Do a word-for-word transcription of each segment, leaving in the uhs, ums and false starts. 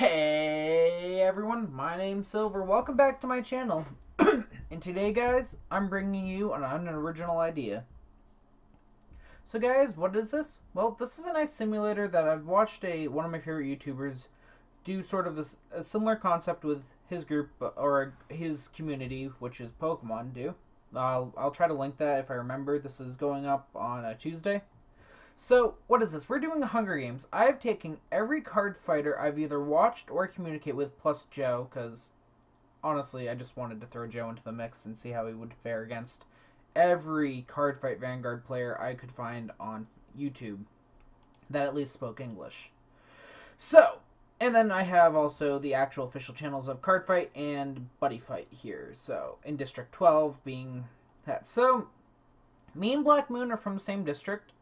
Hey everyone, my name's Silver. Welcome back to my channel. And today, guys, I'm bringing you an unoriginal idea. So, guys, what is this? Well, this is a nice simulator that I've watched a one of my favorite YouTubers do sort of this a similar concept with his group or his community, which is Pokemon. Do I'll I'll try to link that if I remember. This is going up on a Tuesday. So, what is this? We're doing Hunger Games. I've taken every card fighter I've either watched or communicate with, plus Joe, because, honestly, I just wanted to throw Joe into the mix and see how he would fare against every Cardfight Vanguard player I could find on YouTube that at least spoke English. So, and then I have also the actual official channels of Cardfight and Buddy Fight here, so, in District twelve being that. So, me and Black Moon are from the same district.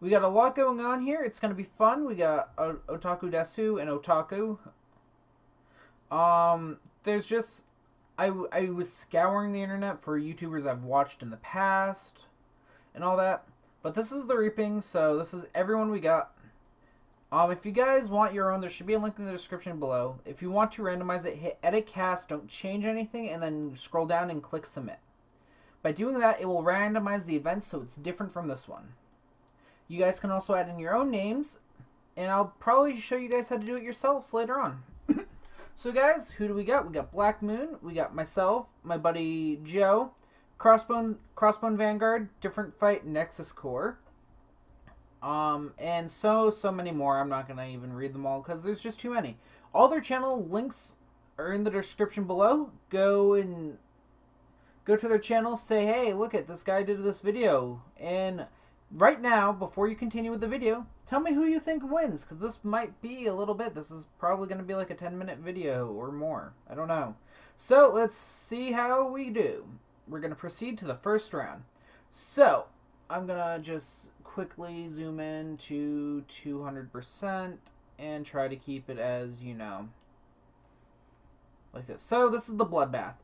We got a lot going on here. It's going to be fun. We got CardFighters U G and Otaku. Um, there's just... I, I was scouring the internet for YouTubers I've watched in the past and all that. But this is the reaping, so this is everyone we got. Um, if you guys want your own, there should be a link in the description below. If you want to randomize it, hit edit cast, don't change anything, and then scroll down and click submit. By doing that, it will randomize the events so it's different from this one. You guys can also add in your own names, and I'll probably show you guys how to do it yourselves later on. So guys, who do we got? We got Black Moon, we got myself, my buddy Joe, Crossbone, Crossbone Vanguard, Different Fight Nexus Corps, um, and so, so many more. I'm not going to even read them all because there's just too many. All their channel links are in the description below. Go and go to their channel, say, hey, look at this guy did this video, and... Right now, before you continue with the video, tell me who you think wins, because this might be a little bit. This is probably going to be like a ten minute video or more. I don't know. So, let's see how we do. We're going to proceed to the first round. So, I'm going to just quickly zoom in to two hundred percent and try to keep it as, you know, like this. So, this is the bloodbath.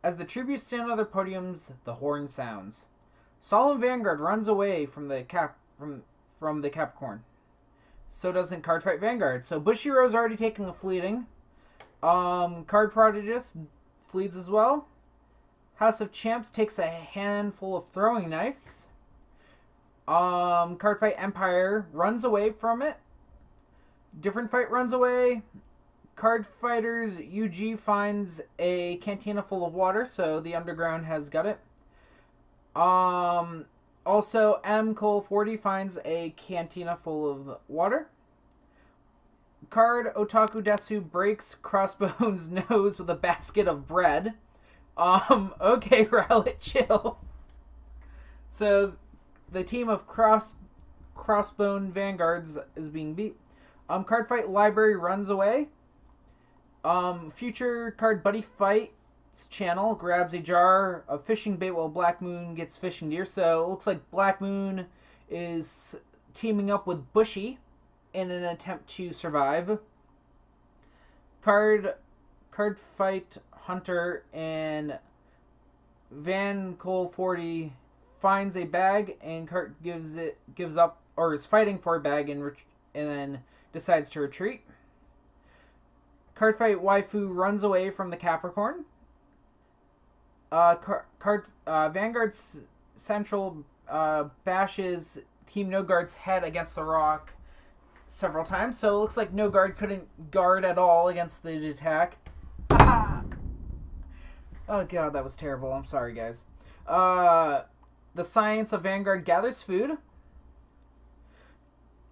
As the tributes stand on their podiums, the horn sounds. Solemn Vanguard runs away from the cap from from the Capricorn. So doesn't Cardfight Vanguard. So Bushiroad's already taking a fleeting. Um, CardProtagonist flees as well. House of Champs takes a handful of throwing knives. Um, Cardfight Empire runs away from it. Different Fight runs away. Cardfighters U G finds a cantina full of water, so the underground has got it. Um, also, Mkohl forty finds a cantina full of water. CardOtakuDesu breaks Crossbone's nose with a basket of bread. Um, okay, Rowlet, chill. So, the team of Cross Crossbone Vanguards is being beat. Um, Cardfight Library runs away. Um, future Card Buddy Fight channel grabs a jar of fishing bait while Black Moon gets fishing gear. So it looks like Black Moon is teaming up with Bushy in an attempt to survive. Card, Cardfight Hunter and VanKohl forty finds a bag and Card gives it gives up or is fighting for a bag and and then decides to retreat. Cardfight Waifu runs away from the Capricorn. Uh, Card, Card uh, Vanguard Central uh, bashes Team No Guard's head against the rock several times, so it looks like No Guard couldn't guard at all against the attack. Ah! Oh god, that was terrible. I'm sorry, guys. Uh, the Science of Vanguard gathers food.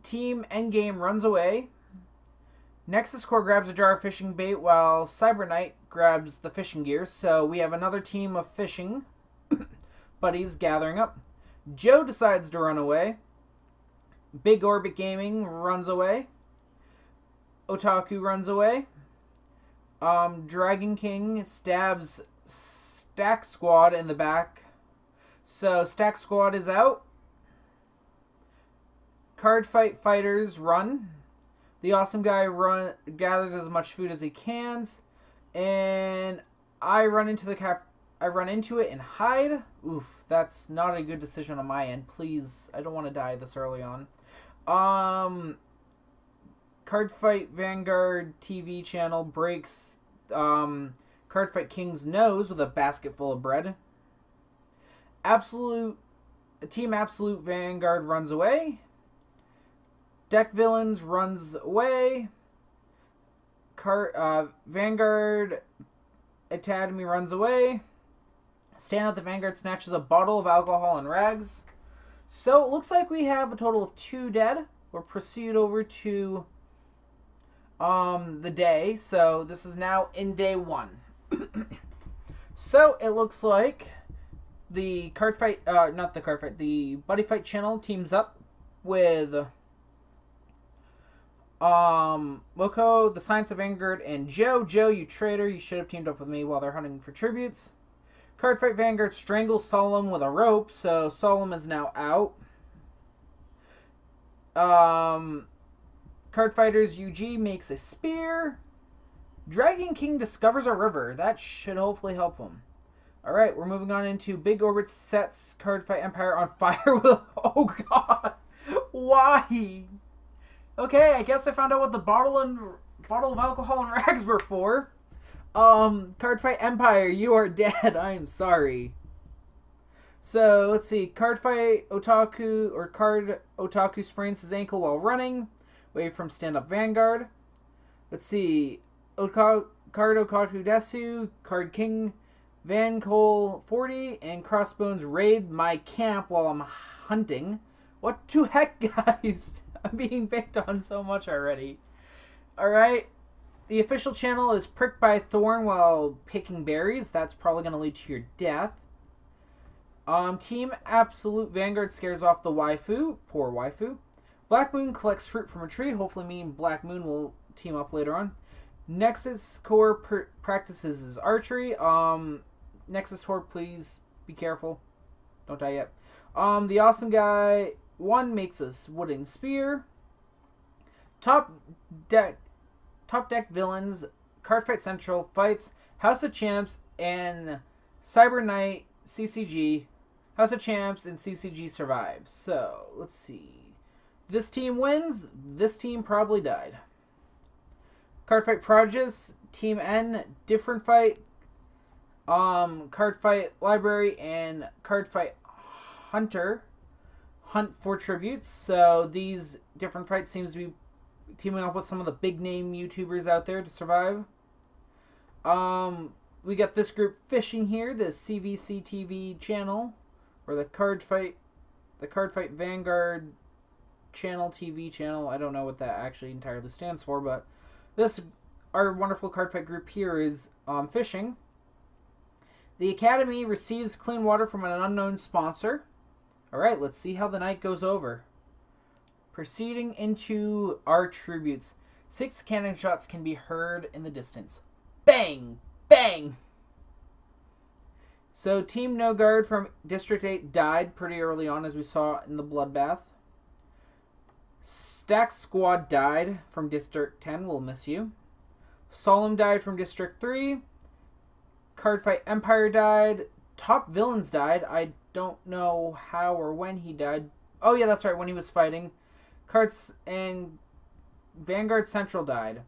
Team Endgame runs away. Nexus Corps grabs a jar of fishing bait while Cyber Knight grabs the fishing gear. So we have another team of fishing buddies gathering up. Joe decides to run away. Big Orbit Gaming runs away. Otaku runs away. Um, Dr three gonking stabs Stack Squad in the back. So Stack Squad is out. Cardfight Fighters run. The awesome guy run, gathers as much food as he can, and I run into the cap. I run into it and hide. Oof, that's not a good decision on my end. Please, I don't want to die this early on. Um, Cardfight Vanguard T V channel breaks um, Cardfight King's nose with a basket full of bread. Absolute Team Absolute Vanguard runs away. Deck Villains runs away. Card, uh, Vanguard Academy runs away. Stand Out the Vanguard snatches a bottle of alcohol and rags. So it looks like we have a total of two dead. We'll proceed over to um, the day. So this is now in day one. So it looks like the card fight, uh, not the card fight, the buddy fight channel teams up with um, Mkohl, the Science of Vanguard, and Joe. Joe, you traitor, you should have teamed up with me while they're hunting for tributes. Cardfight Vanguard strangles Solemn with a rope, so Solemn is now out. Um, Cardfighters U G makes a spear. dr three gonking discovers a river. That should hopefully help him. Alright, we're moving on into Big Orbit sets Cardfight Empire on fire with... Oh, God! Why? Okay, I guess I found out what the bottle and bottle of alcohol and rags were for. Um, Cardfight Empire, you are dead. I am sorry. So, let's see. Cardfight Otaku, or Card Otaku sprains his ankle while running. Away from Stand Up Vanguard. Let's see. CardOtakuDesu, Card King, VanKohl forty, and Crossbones raid my camp while I'm hunting. What the heck, guys? I'm being picked on so much already. Alright. The official channel is pricked by a thorn while picking berries. That's probably going to lead to your death. Um, Team Absolute Vanguard scares off the waifu. Poor waifu. Black Moon collects fruit from a tree. Hopefully me and Black Moon will team up later on. Nexus Corps pr practices his archery. Um, Nexus Corps, please be careful. Don't die yet. Um, the awesome guy one makes a wooden spear. Top deck. Top Deck Villains, Cardfight Central fights House of Champs and Cyber Knight C C G. House of Champs and C C G survives. So, let's see. This team wins. This team probably died. Cardfight Progis, Team N, Different Fight, um, Cardfight Library, and Cardfight Hunter hunt for tributes. So, these Different Fights seems to be teaming up with some of the big name YouTubers out there to survive. Um, we got this group fishing here, the C V C T V channel, or the Cardfight, the Cardfight Vanguard channel, T V channel. I don't know what that actually entirely stands for, but this, our wonderful Cardfight group here is um, fishing. The Academy receives clean water from an unknown sponsor. All right, let's see how the night goes over. Proceeding into our tributes. Six cannon shots can be heard in the distance. Bang! Bang! So Team No Guard from District eight died pretty early on, as we saw in the bloodbath. Stack Squad died from District ten. We'll miss you. Solemn died from District three. Cardfight Empire died. Top Villains died. I don't know how or when he died. Oh yeah, that's right, when he was fighting. Cards and Vanguard Central died.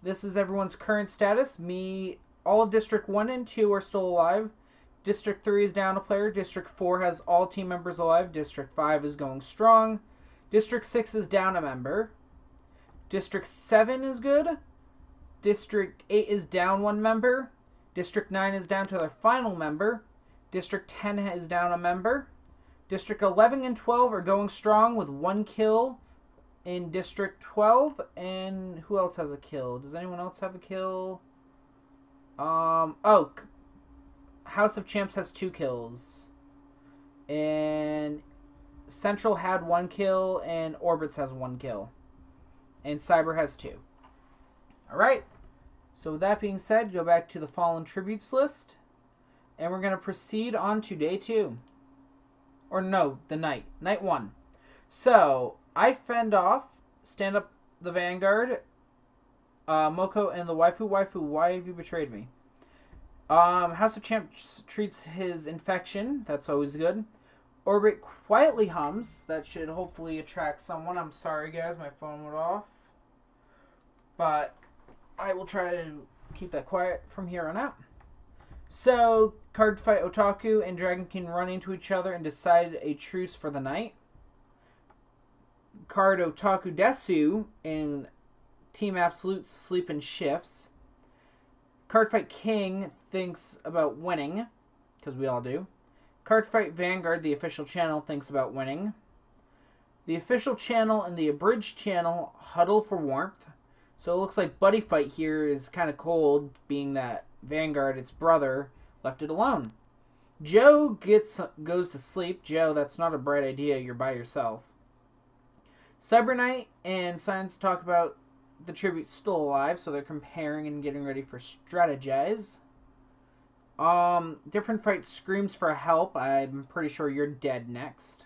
This is everyone's current status. Me, all of District one and two are still alive. District three is down a player. District four has all team members alive. District five is going strong. District six is down a member. District seven is good. District eight is down one member. District nine is down to their final member. District ten is down a member. District eleven and twelve are going strong with one kill in District twelve. And who else has a kill? Does anyone else have a kill? Um, oh, House of Champs has two kills. And Central had one kill, and Orbits has one kill. And Cyber has two. Alright, so with that being said, go back to the Fallen Tributes list. And we're going to proceed on to day two. Or no, the night. Night one. So, I fend off, Stand Up the Vanguard, uh, Mkohl, and the waifu. Waifu, why have you betrayed me? Um, House of Champs treats his infection. That's always good. Orbit quietly hums. That should hopefully attract someone. I'm sorry, guys. My phone went off. but I will try to keep that quiet from here on out. So, Cardfight Otaku and Dragon King run into each other and decide a truce for the night. CardOtakuDesu and Team Absolute sleep in shifts. Cardfight King thinks about winning, because we all do. Cardfight Vanguard, the official channel, thinks about winning. The official channel and the abridged channel huddle for warmth. So it looks like Buddy Fight here is kind of cold, being that Vanguard, its brother, left it alone. Joe gets goes to sleep. Joe, that's not a bright idea. You're by yourself. Cyber Knight and Science talk about the tribute still alive, so they're comparing and getting ready for strategize. Um, Different Fight screams for help. I'm pretty sure you're dead next.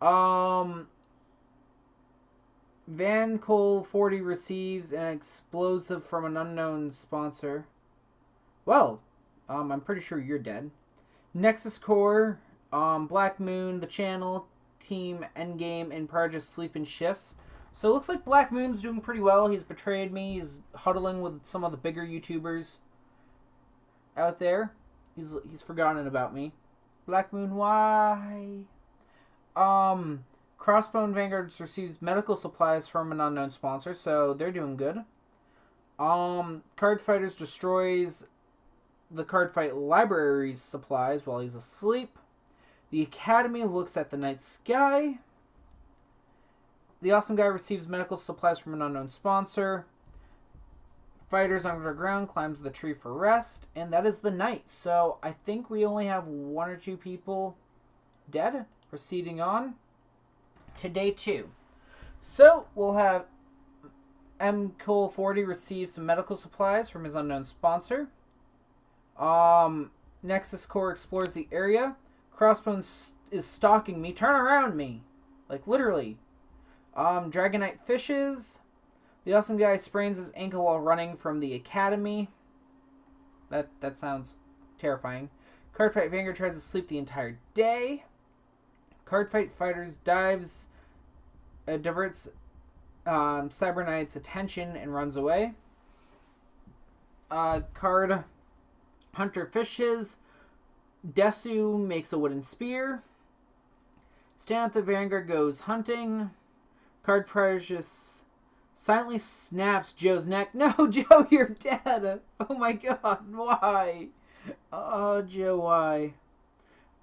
Um, VanKohl forty receives an explosive from an unknown sponsor. Well, um, I'm pretty sure you're dead. Nexus Corps, um, Black Moon, the channel, Team Endgame, and Parja sleep in shifts. So it looks like Black Moon's doing pretty well. He's betrayed me. He's huddling with some of the bigger YouTubers out there. He's he's forgotten about me. Black Moon, why? Um, Crossbone Vanguard receives medical supplies from an unknown sponsor, so they're doing good. Um, Cardfighters destroys the Cardfight Library's supplies while he's asleep. The Academy looks at the night sky. The Awesome Guy receives medical supplies from an unknown sponsor. Fighters Underground climbs the tree for rest. And that is the night. So I think we only have one or two people dead. Proceeding on to day two. So we'll have Mkohl forty receive some medical supplies from his unknown sponsor. Um, Nexus Corps explores the area. Crossbone is stalking me. Turn around me. Like, literally. Um, Dragon Knight fishes. The Awesome Guy sprains his ankle while running from the Academy. That that sounds terrifying. Cardfight Vanguard tries to sleep the entire day. Cardfight Fighters dives, uh, diverts um, Cyber Knight's attention and runs away. Uh, Card Hunter fishes. Desu makes a wooden spear. Stand at the Vanguard goes hunting. Card Precious silently snaps Joe's neck. No, Joe, you're dead. Oh my god, why? Oh, Joe, why?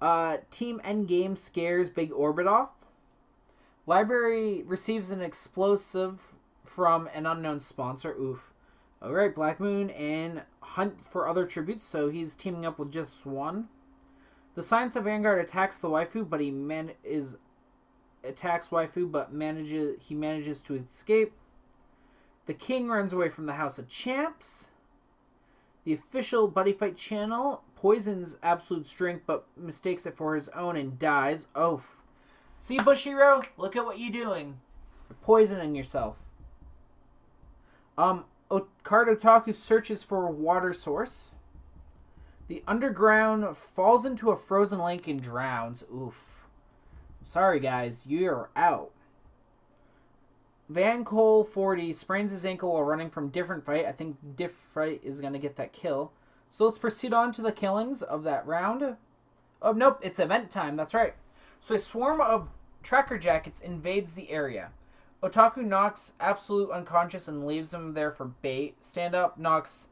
Uh, Team Endgame scares Big Orbit off. Library receives an explosive from an unknown sponsor. Oof. Alright, Black Moon and hunt for other tributes, so he's teaming up with just one. The Science of Vanguard attacks the waifu, but he man is attacks waifu, but manages he manages to escape. The King runs away from the House of Champs. The official Buddy Fight channel poisons Absolute's drink, but mistakes it for his own and dies. Oh, see Bushiroad, look at what you're doing. You're poisoning yourself. Um, CardOtaku searches for a water source. The Underground falls into a frozen lake and drowns. Oof. Sorry, guys. You're out. VanKohl forty sprains his ankle while running from Different Fight. I think Different Fight is going to get that kill. So let's proceed on to the killings of that round. Oh, nope. It's event time. That's right. So a swarm of tracker jackets invades the area. Otaku knocks Absolute unconscious and leaves him there for bait. Stand Up knocks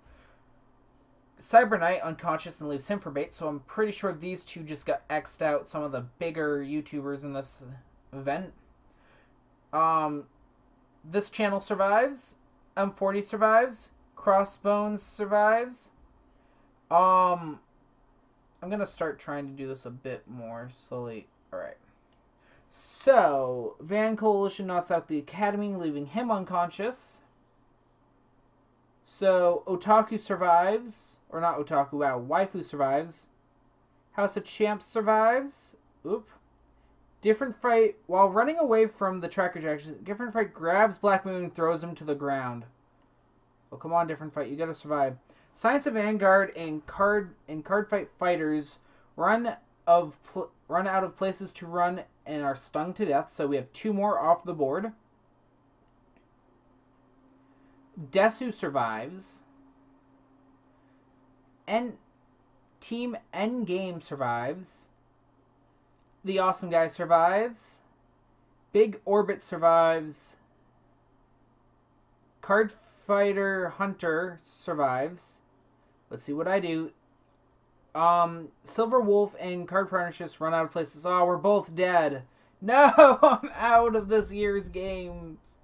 Cyber Knight unconscious and leaves him for bait, so I'm pretty sure these two just got X'd out, some of the bigger YouTubers in this event. Um, this channel survives. M forty survives. Crossbones survives. Um, I'm going to start trying to do this a bit more slowly. Alright. So, VanKohl forty knocks out the Academy, leaving him unconscious. So, Otaku survives. Or not Otaku, wow. Waifu survives. House of Champs survives. Oop. Different Fight, while running away from the tracker jacks, Different Fight grabs Black Moon and throws him to the ground. Oh, come on, Different Fight. You gotta survive. Science of Vanguard and Card and Cardfight Fighters run, of pl run out of places to run and are stung to death. So we have two more off the board. Desu survives. And Team Endgame survives. The Awesome Guy survives. Big Orbit survives. Cardfight Hunter survives. Let's see what I do. Um, Silver Wolf and CardProtagonist run out of places. Oh, we're both dead. No, I'm out of this year's games.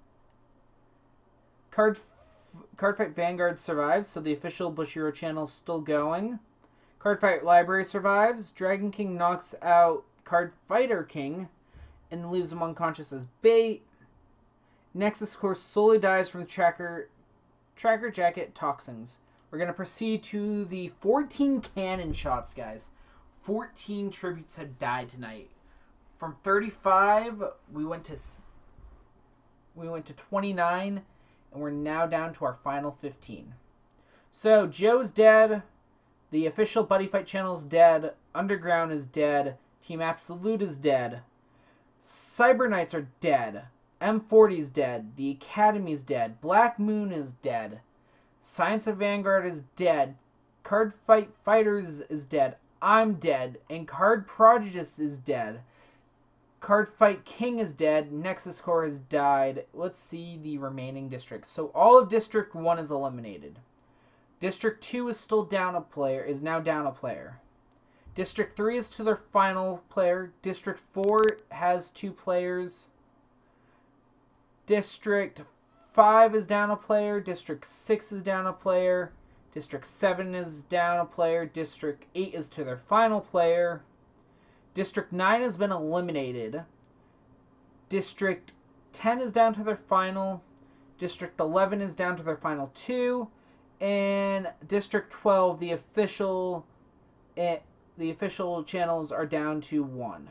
Card, Cardfight Vanguard survives, so the official Bushiroad channel's still going. Cardfight Library survives. Dragon King knocks out Cardfighter King and leaves him unconscious as bait. Nexus Corps solely dies from the tracker, tracker jacket toxins. We're going to proceed to the fourteen cannon shots, guys. fourteen tributes have died tonight. From thirty-five, we went to we went to twenty-nine, and we're now down to our final fifteen. So, Joe's dead. The official Buddy Fight channel's dead. Underground is dead. Team Absolute is dead. Cyber Knights are dead. M forty is dead. The Academy is dead. Black Moon is dead. Science of Vanguard is dead. Cardfight Fighters is dead. I'm dead. And CardProtagonist is dead. Cardfight King is dead. Nexus Corps has died. Let's see the remaining districts. So all of District one is eliminated. District two is still down a player, is now down a player. District three is to their final player. District four has two players. District five is down a player. District six is down a player. District seven is down a player. District eight is to their final player. District nine has been eliminated. District ten is down to their final. District eleven is down to their final two. And District twelve, the official it, the official channels are down to one.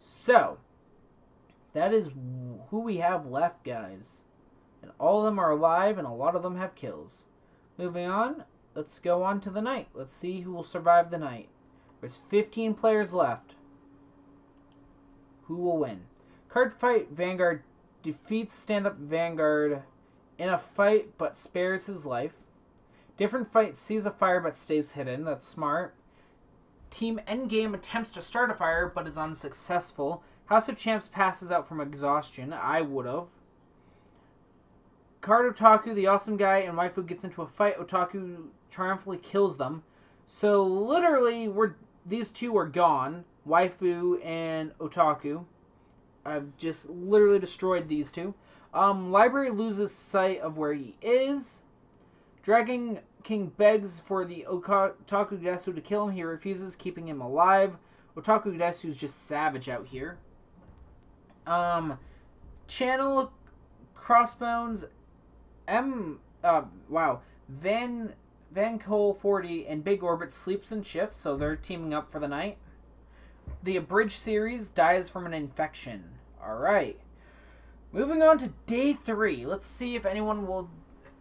So, that is who we have left, guys. And all of them are alive, and a lot of them have kills. Moving on, let's go on to the night. Let's see who will survive the night. There's fifteen players left. Who will win? Cardfight Vanguard defeats Stand-Up Vanguard in a fight, but spares his life. Different Fight sees a fire, but stays hidden. That's smart. Team Endgame attempts to start a fire, but is unsuccessful. House of Champs passes out from exhaustion. I would've. Card Otaku, the Awesome Guy, and Waifu gets into a fight. Otaku triumphantly kills them. So literally, we're these two are gone. Waifu and Otaku. I've just literally destroyed these two. Um, Library loses sight of where he is. Dragon King begs for the Otakudesu to kill him. He refuses, keeping him alive. Otakudesu's just savage out here. Um, Channel Crossbones. M, uh, wow, Van, VanKohl forty and Big Orbit sleeps in shifts, so they're teaming up for the night. The Abridged series dies from an infection. Alright. Moving on to day three. Let's see if anyone will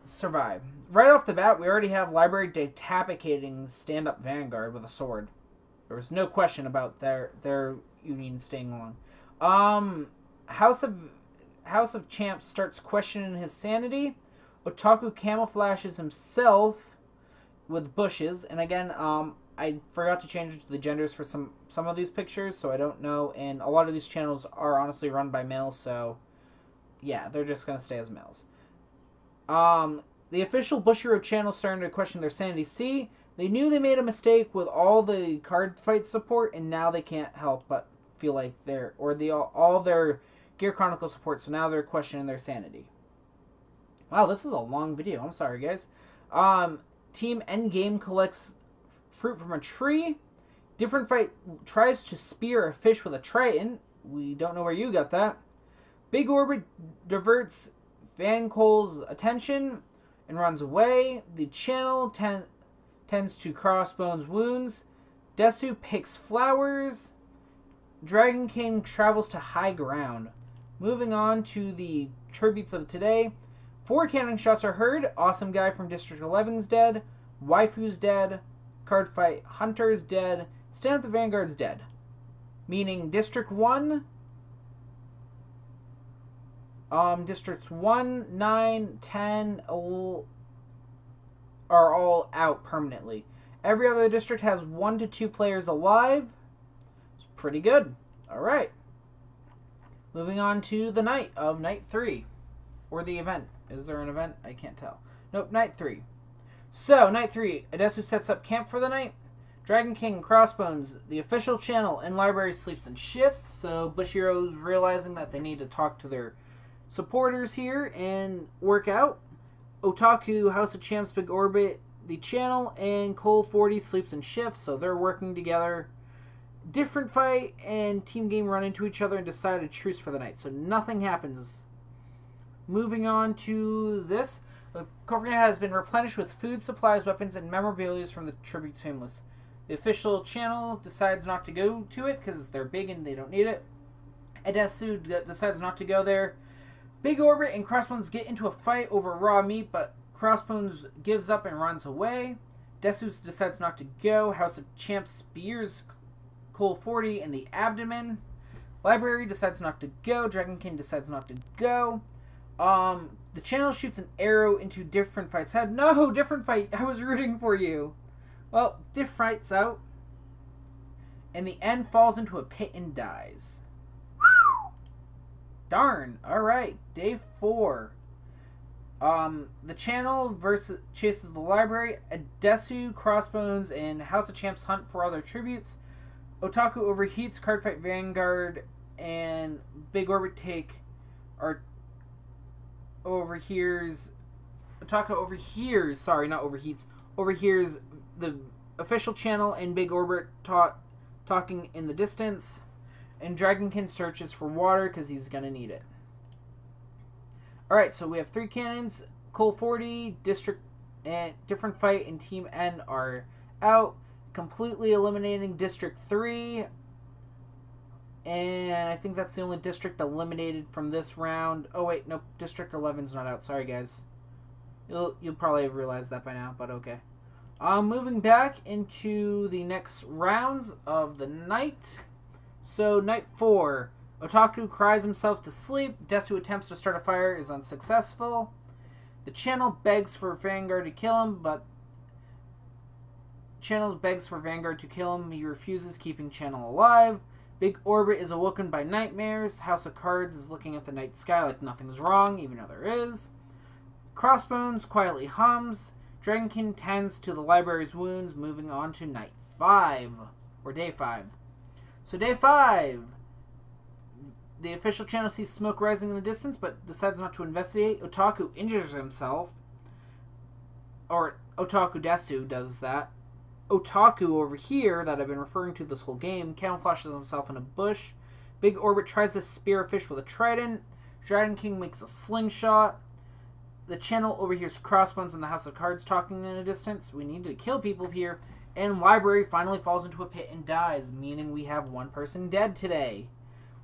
survive. Right off the bat, we already have Library decapitating Stand-Up Vanguard with a sword. There was no question about their, their union staying along. Um, House of, House of Champs starts questioning his sanity. Otaku camouflages himself with bushes, and again, um, I forgot to change the genders for some some of these pictures, so I don't know, and a lot of these channels are honestly run by males, so yeah, they're just gonna stay as males. Um, the official Bushiroad channel starting to question their sanity. See, they knew they made a mistake with all the card fight support, and now they can't help but feel like they're, or the all, all their Gear Chronicle support, so now they're questioning their sanity. Wow, this is a long video. I'm sorry, guys. Um, Team Endgame collects fruit from a tree. Different Fight tries to spear a fish with a Triton. We don't know where you got that. Big Orbit diverts VanKohl's attention and runs away. The channel ten tends to Crossbone's wounds. Desu picks flowers. Dragon King travels to high ground. Moving on to the tributes of today. Four cannon shots are heard. Awesome Guy from District eleven's dead. Waifu's dead. Cardfight Hunter's dead. Stand Up the Vanguard's dead. Meaning District one Um, districts one, nine, ten all are all out permanently. Every other district has one to two players alive. It's pretty good. All right. Moving on to the night of night three. Or the event. Is there an event? I can't tell. Nope, night three. So, night three. Odesu sets up camp for the night. Dragon King and Crossbones, the official channel, and library sleeps and shifts. So Bushiroad's realizing that they need to talk to their supporters here and work out. Otaku, House of Champs, Big Orbit, the channel, and Mkohl forty sleeps and shifts, so they're working together. Different Fight and Team Game run into each other and decide a truce for the night, so nothing happens. Moving on to this. The Corporation has been replenished with food, supplies, weapons, and memorabilia from the Tribute's Homeless. The official channel decides not to go to it because they're big and they don't need it. Odesu decides not to go there. Big Orbit and Crossbones get into a fight over raw meat, but Crossbones gives up and runs away. Odesu decides not to go. House of Champs spears Mkohl forty in the abdomen. Library decides not to go. Dragon King decides not to go. Um, the channel shoots an arrow into Different Fight's head. No, Different Fight, I was rooting for you. Well, Different Fight's out. And the end falls into a pit and dies. Darn. Alright, day four. Um, the channel versus chases the library. Odesu, Crossbones, and House of Champs hunt for other tributes. Otaku overheats. Cardfight Vanguard and Big Orbit take are overhears. Otaku overhears. Sorry, not overheats. Overhears the official channel and Big Orbit talk, talking in the distance. And Dragonkin searches for water because he's going to need it. Alright, so we have three cannons. Mkohl forty, District, and Different Fight, and Team N are out. Completely eliminating District three. And I think that's the only district eliminated from this round. Oh wait, nope. District eleven's not out. Sorry, guys. You'll, you'll probably have realized that by now, but okay. Um, moving back into the next rounds of the night. So, night four, Otaku cries himself to sleep. Odesu attempts to start a fire, is unsuccessful. The channel begs for Vanguard to kill him, but... Channel begs for Vanguard to kill him. He refuses, keeping Channel alive. Big Orbit is awoken by nightmares. House of Cards is looking at the night sky like nothing's wrong, even though there is. Crossbones quietly hums. Dragonkin tends to the library's wounds, moving on to night five, or day five. So day five, the official channel sees smoke rising in the distance, but decides not to investigate. Otaku injures himself, or Otakudesu does that. Otaku over here, that I've been referring to this whole game, camouflages himself in a bush. Big Orbit tries to spear a fish with a trident. Dragon King makes a slingshot. The channel overhears Crossbones and the House of Cards talking in a distance. We need to kill people here. And Library finally falls into a pit and dies, meaning we have one person dead today.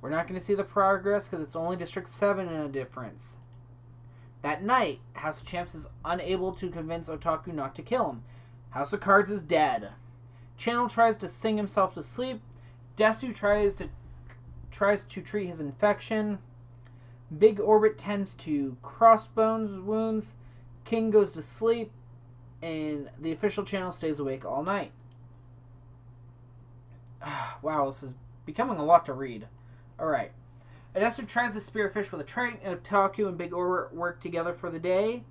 We're not going to see the progress because it's only District seven in a difference. That night, House of Champs is unable to convince Otaku not to kill him. House of Cards is dead. Channel tries to sing himself to sleep. Odesu tries to tries to treat his infection. Big Orbit tends to Crossbones' wounds. King goes to sleep. And the official channel stays awake all night. Wow, this is becoming a lot to read. Alright. Odesu tries to spear a fish with a trident. Otaku and Big Orbit work together for the day.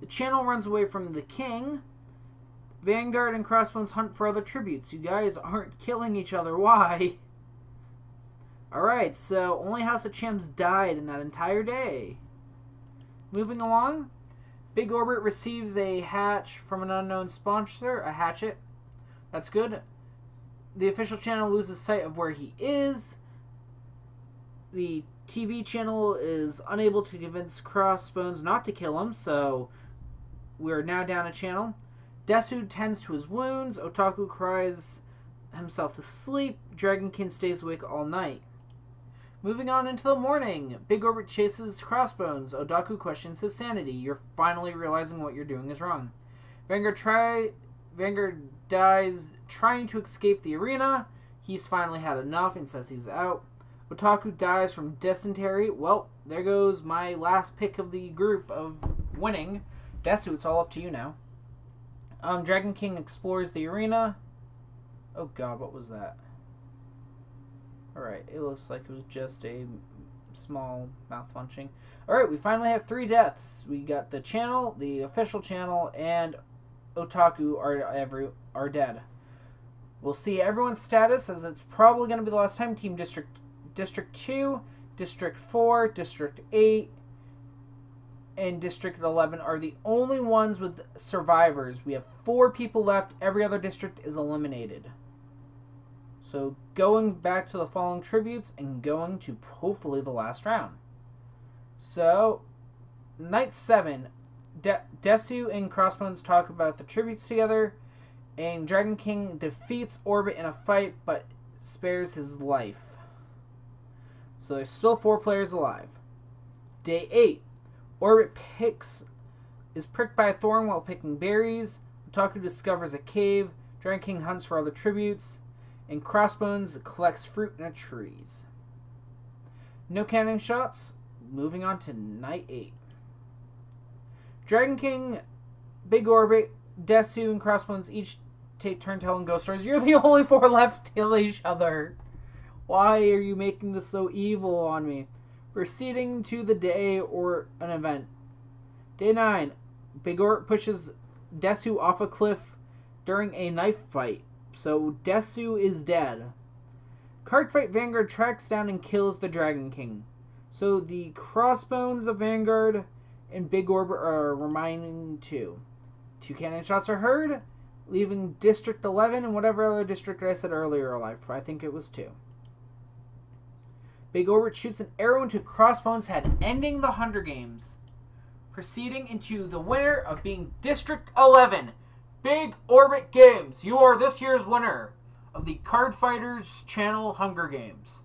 The channel runs away from the king. Vanguard and Crossbones hunt for other tributes. You guys aren't killing each other. Why? Alright, so only House of Champs died in that entire day. Moving along. Big Orbit receives a hatch from an unknown sponsor, a hatchet. That's good. The official channel loses sight of where he is. The T V channel is unable to convince Crossbones not to kill him, so we're now down a channel. Odesu tends to his wounds. Otaku cries himself to sleep. Dragonkin stays awake all night. Moving on into the morning, Big Orbit chases Crossbones. Otaku questions his sanity. You're finally realizing what you're doing is wrong. Vanguard try, Vanguard dies trying to escape the arena. He's finally had enough and says he's out. Otaku dies from dysentery. Well, there goes my last pick of the group of winning. Desu, it's all up to you now. Um, Dragon King explores the arena. Oh god, what was that? Alright, it looks like it was just a small mouth punching. Alright, we finally have three deaths. We got the channel, the official channel, and Otaku are, every, are dead. We'll see everyone's status, as it's probably going to be the last time. Team District District two, District four, District eight, and District eleven are the only ones with survivors. We have four people left. Every other district is eliminated. So going back to the following tributes and going to hopefully the last round. So night seven, De Desu and Crossbones talk about the tributes together, and Dragon King defeats Orbit in a fight but spares his life. So there's still four players alive. Day eight, Orbit picks is pricked by a thorn while picking berries. Otaku discovers a cave. Dragon King hunts for other tributes, and Crossbones collects fruit in the trees. No cannon shots. Moving on to night eight. Dragon King, Big Orbit, Desu, and Crossbones each take turn telling ghost stories. You're the only four left to kill each other. Why are you making this so evil on me? Proceeding to the day or an event. Day nine. Big Orbit pushes Desu off a cliff during a knife fight. So Desu is dead. Cardfight Vanguard tracks down and kills the Dragon King. So the Crossbones of Vanguard and Big Orbit are remaining too. Two cannon shots are heard, leaving District eleven and whatever other district I said earlier alive. I think it was two. Big Orbit shoots an arrow into Crossbones' head, ending the Hunger Games. Proceeding into the winner of being District eleven. Big Orbit Games, you are this year's winner of the Cardfighters Channel Hunger Games.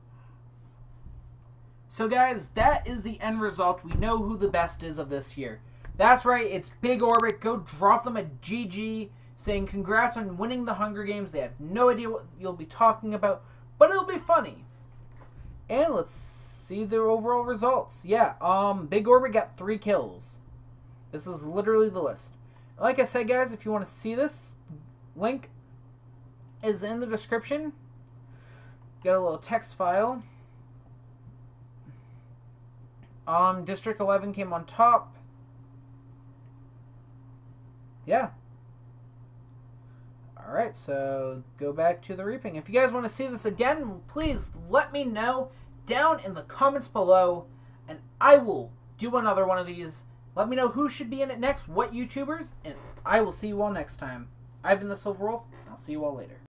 So guys, that is the end result. We know who the best is of this year. That's right, it's Big Orbit. Go drop them a G G saying congrats on winning the Hunger Games. They have no idea what you'll be talking about, but it'll be funny. And let's see their overall results. Yeah, um, Big Orbit got three kills. This is literally the list. Like I said, guys, if you want to see this, link is in the description. Got a little text file. Um, District eleven came on top. Yeah. Alright, so go back to the reaping. If you guys want to see this again, please let me know down in the comments below, and I will do another one of these. Let me know who should be in it next, what YouTubers, and I will see you all next time. I've been the Silver Wolf, and I'll see you all later.